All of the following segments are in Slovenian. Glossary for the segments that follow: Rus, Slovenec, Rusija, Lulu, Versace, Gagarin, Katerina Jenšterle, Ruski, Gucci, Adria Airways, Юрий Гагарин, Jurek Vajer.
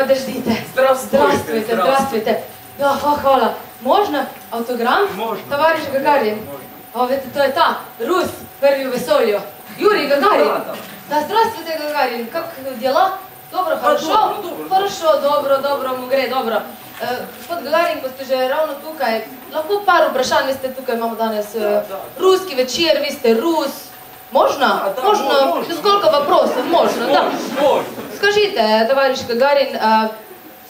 подождите. Здравствуйте, здравствуйте. Да, хвала. Можно автограм? Можно. Товарищ Гагарин. Можно. Это та, Рус, первый весолью. Юрий Гагарин. Да, здравствуйте, Гагарин. Как дела? Dobro, хорошо? Хорошо, dobro, dobro, mu gre, dobro. Gospod Gagarin, ko ste že ravno tukaj, lahko par vprašanj, vi ste tukaj, imamo danes ruski večer, vi ste Rus. Možno? Možno, skoliko vprašanj, možno, da. Скажите, товарищ Гагарин,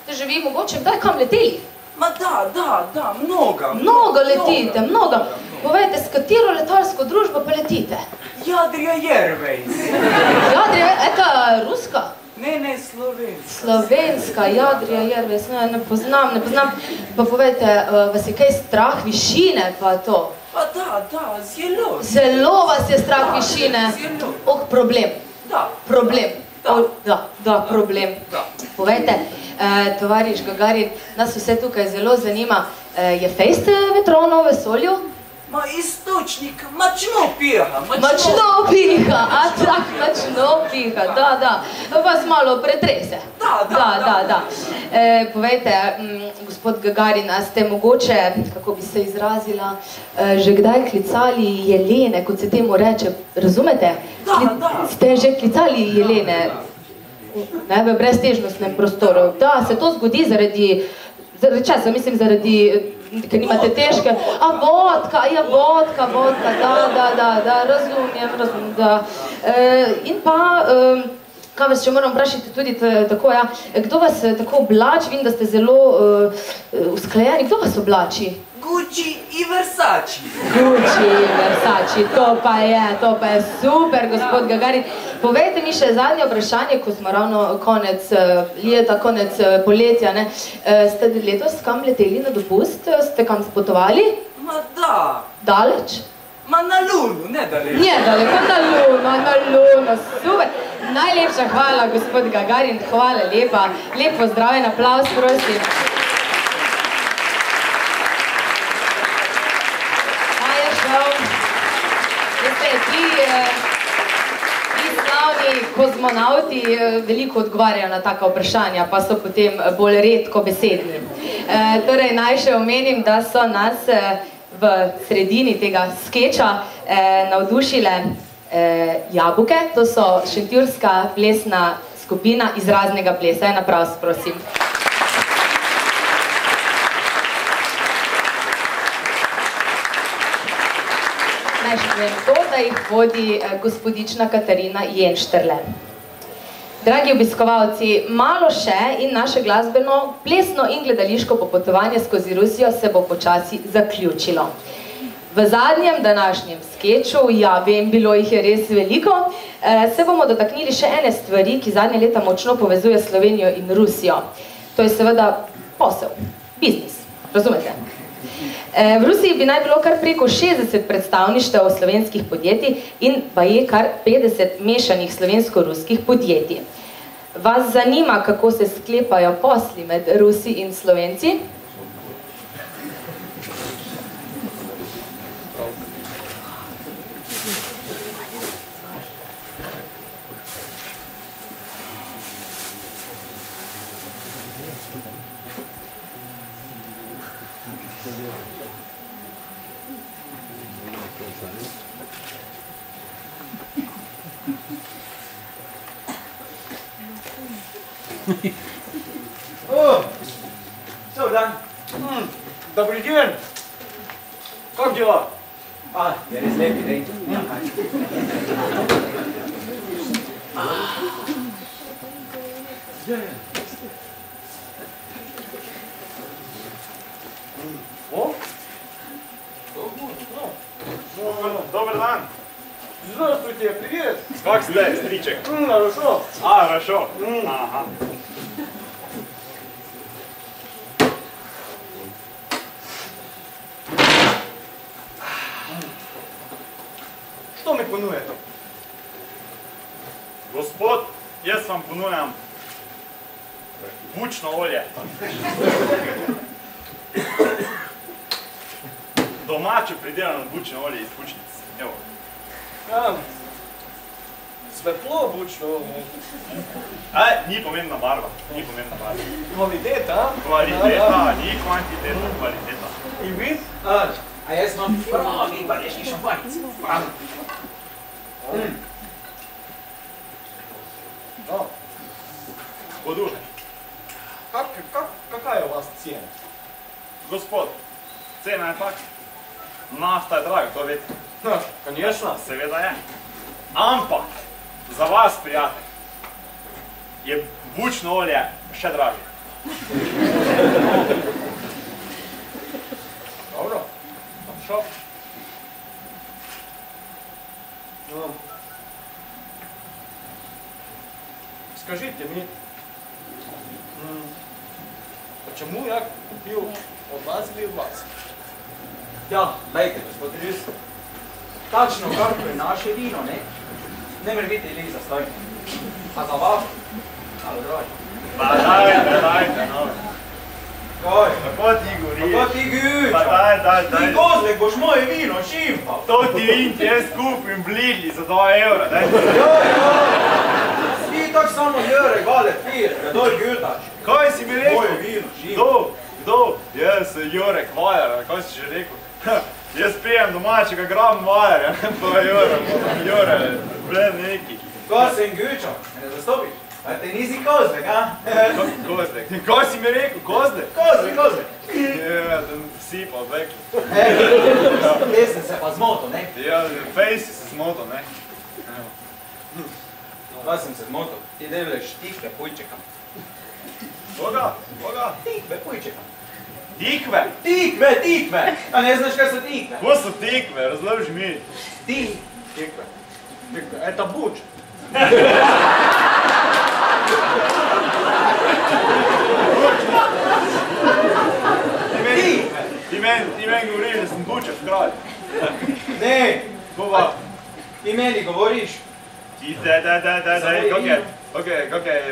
ste že vi mogoče kdaj kam leteli? Ma da, mnogo. Mnogo letite, mnogo. Povejte, s katero letalsko družbo pa letite? Adria Airways. Adria, eta ruska? Ne, slovenska. Slovenska, Adria Airways, ne poznam. Pa povejte, vas je kaj strah višine pa to? Pa da, zelo. Zelo vas je strah višine? Zelo. Oh, problem. Da. Problem. Da, problem. Povejte, tovariš Gagarin, nas vse tukaj zelo zanima, je fejst vetrovno v vesolju? Ma istočnik mačno piha. Mačno piha, a tak mačno piha, da. Vas malo pretrese. Da. Povejte, gospod Gagarin, a ste mogoče, kako bi se izrazila, že kdaj klicali jelene, kot se temu reče, razumete? Da. Ste že klicali jelene v breztežnostnem prostoru. Da, se to zgodi zaradi časa, mislim, zaradi, ker nimate težke, a vodka, ja, vodka, da, razumijem, da. In pa, kaj vas še moram vprašati tudi tako, ja, kdo vas tako oblači, vem, da ste zelo usklajeni, kdo vas oblači? Gucci in Versace. Gucci in Versace, to pa je super, gospod Gagarin. Povejte mi še zadnje vprašanje, ko smo ravno konec leta, konec poletja, ne? Ste letos kam leteli na dopust? Ste kam spotovali? Ma da. Daleč? Ma na Lulu, ne daleko, na Luno, super. Najlepša hvala, gospod Gagarin, hvala lepa. Lep pozdraven, aplavz, prosim. Kozmonauti veliko odgovarjajo na taka vprašanja, pa so potem bolj redko besedni. Torej, naj še omenim, da so nas v sredini tega skeča navdušile jabuke, to so šentjurska plesna skupina iz raznega plesa. En aplavz, prosim. To, da jih vodi gospodična Katerina Jenšterle. Dragi obiskovalci, malo še in naše glasbeno, plesno in gledališko popotovanje skozi Rusijo se bo počasi zaključilo. V zadnjem današnjem skeču, ja vem, bilo jih je res veliko, se bomo dotaknili še ene stvari, ki zadnje leta močno povezuje Slovenijo in Rusijo. To je seveda posel, biznis, razumete? V Rusiji bi naj bilo kar preko 60 predstavništev slovenskih podjetij in pa je kar 50 mešanih slovensko-ruskih podjetij. Vas zanima, kako se sklepajo posli med Rusi in Slovenci? Добрый день! Как дела? Я не знаю, где идти. Добрый день! Здравствуйте, привет! Как стоит встреча? Хорошо! Хорошо! Ага! Что мы пануем? Господ, я сам пануем. Бучно, Оля. Домаче, пределено бучно, Оля, из бучницы. Evo. svetlo obučno, ni pomembna barva, ni pomembna barva. Kvaliteta. Kvaliteta, ni kvantiteta, kvaliteta. In vi? A jaz imam pravi bareški šampanjec. No. Podužaj. Kaka je u vas cijena? Gospod, cena je tak. Nafta je draga, to vidite. Konješno, seveda je. Ampak, za vas, prijatelj, je bučno olje še dražje. Dobro, tam šel. Скажите мне, почему я купил от вас или от вас? Да, дайте, господин Лис. Точно, как и наше вино, не? Не мервите, Лиза, стой. А за вас? Доброй. Дайте, Кой? Kako ti goriš? Kako ti goriš? Pa daj. Ti gozlek boš moje vino šimpal. To ti vin ti jaz kupim bližnji za 2 evra, daj. Svi tako samo jere, gale, pir, redoj gutač. Kaj si mi rekel? Moje vino šimpal. Kdo? Jaz Jurek Vajer, kaj si že rekel? Jaz pijem domačega gram Vajerja, to je Jure, ble neki. Kaj sem gučal? Ne zastopiš? A te nisi kozlek, a? Kozlek. Kaj si mi rekel? Kozlek? Kozlek. Ja, da si pa odvekli. Te sem se pa zmotil, ne? Ja, fej si se zmotil, ne? Kaj sem se zmotil? Ti devleš tihve pujčeka. Koga? Koga? Tihve pujčeka. Tikve? Tikve! A ne znaš, kaj so tikve? Ko so tikve? Razloviš mi. Tikve. Eta buč. Ti meni govoriš, da sem buček kralj. Ne. Kova? Ti meni govoriš. Ti daj, kakaj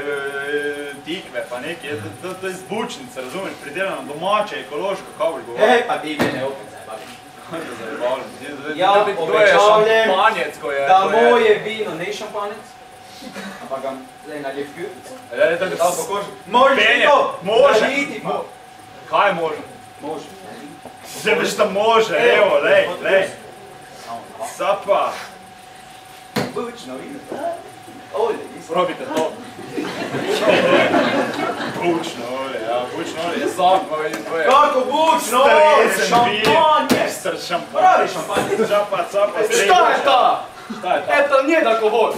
tikve pa nekaj, to je zbučnica, razumeš, pridelano domače, ekološko, kako bi govoril. Ej, pa ti mene opet zabaviš. Ja, obečavljam, da moje vino ne šampanjec, ampak ga zdaj naljev kjutnic. Možeš to, naliti pa. Kaj je možno? Može. Zdaj veš, da može, evo, lej. Sapa. Bučno vino. Olje, nisem. Probite to. Bučno olje, sapa in tvoje. Kako bučno olje, šampanje. Pravi šampanje. Šta je ta? Eto nije alkohol.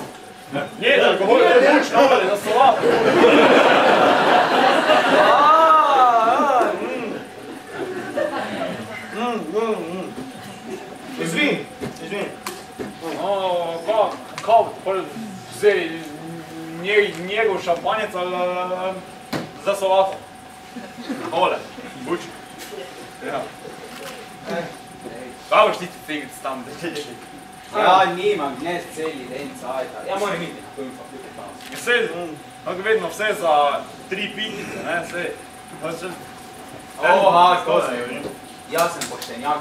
Nije alkohol, to je bučno olje, na solapu. Izvin. Kao vzeli njegov šampanjec za solato. Ole, buč. Kaj boš ti figric tam delili? Ja, nimam, ne celi den cajta. Ja, moram iti na kojim fakultet tam. Vse, tako vedno vse za 3 pitice, ne, vse. Oha, to se je. Jaz sem poštenjak.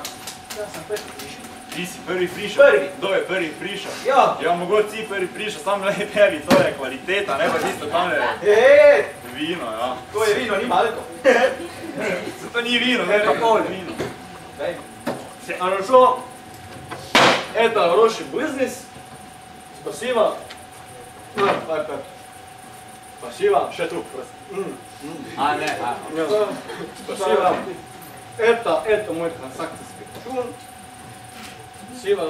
Ja, sem prvi prišel. Ti si prvi prišel? Prvi. Kdo je prvi prišel? Ja. Ja, mogoče si prvi prišel, sam lej pevi, to je kvaliteta, ne pa tisto tam lej. Eee! Vino, ja. To je vino, nima alko. Zato ni vino, ne pa polje. Vino. Daj. A našlo, eto, roši biznis. Spasiva. Spasiva. Še tu, prosim. A ne, a. Spasiva. Eto moj transakcijski račun. Siva.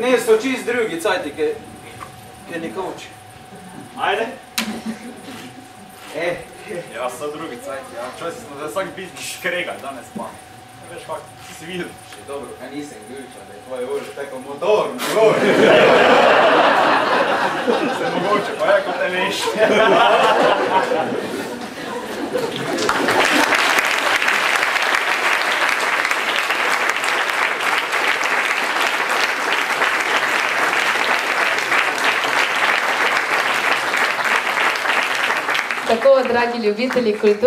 Ne, so čist drugi cajti, ki nekoč. Ajde. Ja, so drugi cajti, ja. Čas smo za vsak biznis krega danes pa. Ne veš kako, ti si videl. Še dobro, kaj nisem gluča, da je tvoje ože tako modorno. Se mogoče, pa jako te veš. Tako, dragi ljubitelji kulture.